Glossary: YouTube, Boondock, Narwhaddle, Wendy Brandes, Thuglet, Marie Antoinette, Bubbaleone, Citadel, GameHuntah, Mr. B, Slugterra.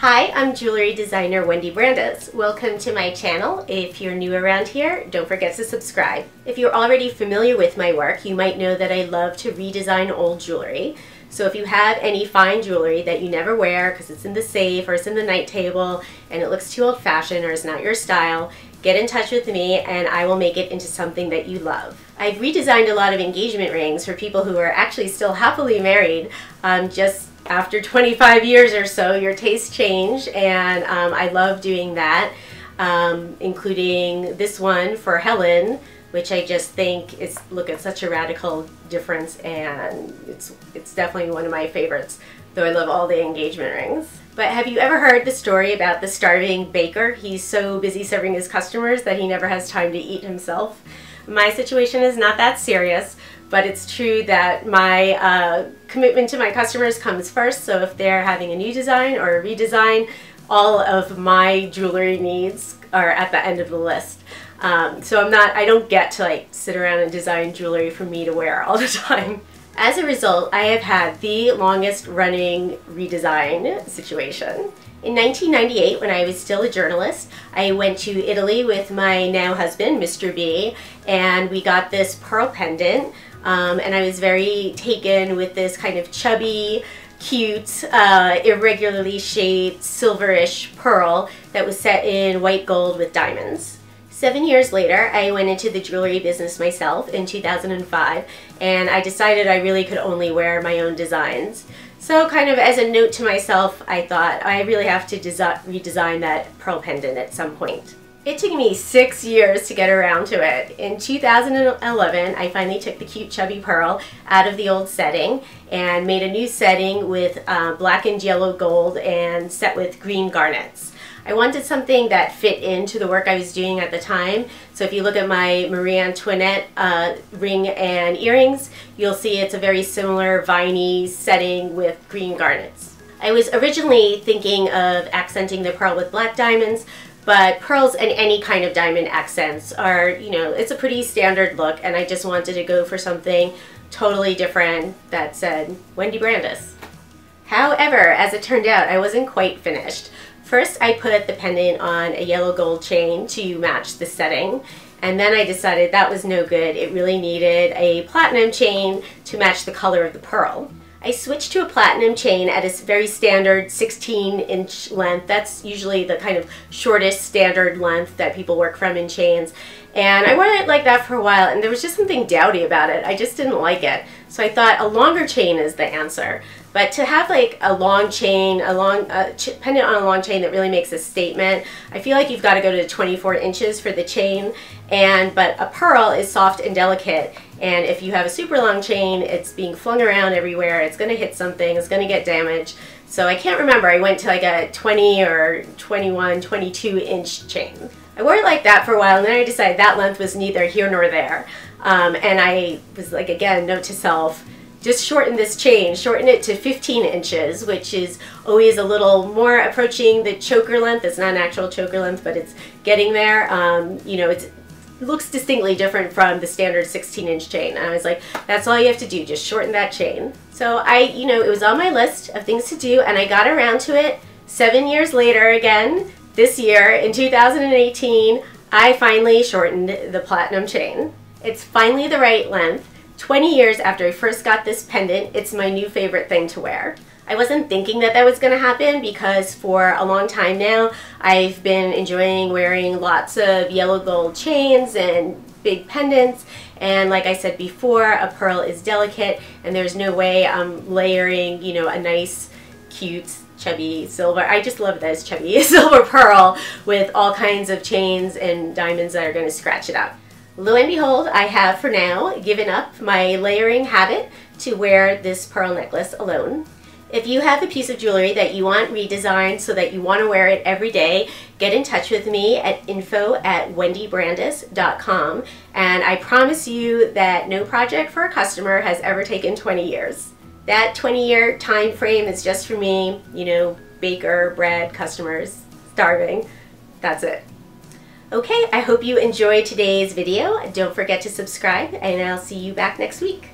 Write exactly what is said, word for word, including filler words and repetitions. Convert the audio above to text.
Hi, I'm jewelry designer Wendy Brandes. Welcome to my channel. If you're new around here, don't forget to subscribe. If you're already familiar with my work, you might know that I love to redesign old jewelry. So if you have any fine jewelry that you never wear because it's in the safe or it's in the night table and it looks too old-fashioned or it's not your style, get in touch with me and I will make it into something that you love. I've redesigned a lot of engagement rings for people who are actually still happily married. Um, just after twenty-five years or so, your tastes change, and um, I love doing that, um, including this one for Helen, which I just think is, look, it's such a radical difference, and it's, it's definitely one of my favorites, though I love all the engagement rings. But have you ever heard the story about the starving baker? He's so busy serving his customers that he never has time to eat himself. My situation is not that serious, but it's true that my uh, commitment to my customers comes first, so if they're having a new design or a redesign, all of my jewelry needs are at the end of the list. Um, so I'm not, I don't get to like sit around and design jewelry for me to wear all the time. As a result, I have had the longest running redesign situation. In nineteen ninety-eight, when I was still a journalist, I went to Italy with my now husband, Mister B, and we got this pearl pendant, um, and I was very taken with this kind of chubby, cute, uh, irregularly shaped, silverish pearl that was set in white gold with diamonds. Seven years later, I went into the jewelry business myself in two thousand five, and I decided I really could only wear my own designs. So kind of as a note to myself, I thought I really have to redesign that pearl pendant at some point. It took me six years to get around to it. In two thousand eleven, I finally took the cute chubby pearl out of the old setting and made a new setting with uh, black and yellow gold and set with green garnets. I wanted something that fit into the work I was doing at the time. So if you look at my Marie Antoinette uh, ring and earrings, you'll see it's a very similar viney setting with green garnets. I was originally thinking of accenting the pearl with black diamonds, but pearls and any kind of diamond accents are, you know, it's a pretty standard look, and I just wanted to go for something totally different that said Wendy Brandes. However, as it turned out, I wasn't quite finished. First, I put the pendant on a yellow gold chain to match the setting, and then I decided that was no good. It really needed a platinum chain to match the color of the pearl. I switched to a platinum chain at a very standard sixteen inch length. That's usually the kind of shortest standard length that people work from in chains. And I wore it like that for a while, and there was just something dowdy about it. I just didn't like it. So I thought a longer chain is the answer. But to have like a long chain, a long a ch pendant on a long chain that really makes a statement, I feel like you've got to go to twenty-four inches for the chain. And but a pearl is soft and delicate, and if you have a super long chain, it's being flung around everywhere. It's going to hit something. It's going to get damaged. So I can't remember. I went to like a twenty or twenty-one, twenty-two inch chain. I wore it like that for a while, and then I decided that length was neither here nor there. Um, and I was like, again, note to self, just shorten this chain, shorten it to fifteen inches, which is always a little more approaching the choker length. It's not an actual choker length, but it's getting there. Um, you know, it's, it looks distinctly different from the standard sixteen inch chain. And I was like, that's all you have to do, just shorten that chain. So I, you know, it was on my list of things to do, and I got around to it seven years later again, this year, in two thousand eighteen, I finally shortened the platinum chain. It's finally the right length. twenty years after I first got this pendant, it's my new favorite thing to wear. I wasn't thinking that that was going to happen because for a long time now, I've been enjoying wearing lots of yellow gold chains and big pendants, and like I said before, a pearl is delicate, and there's no way I'm layering, you know, a nice, cute, chubby silver. I just love this chubby silver pearl with all kinds of chains and diamonds that are going to scratch it up. Lo and behold, I have for now given up my layering habit to wear this pearl necklace alone. If you have a piece of jewelry that you want redesigned so that you want to wear it every day, get in touch with me at info at wendybrandes dot com, and I promise you that no project for a customer has ever taken twenty years. That twenty year time frame is just for me, you know, baker, bread, customers, starving, that's it. Okay, I hope you enjoyed today's video. Don't forget to subscribe, and I'll see you back next week.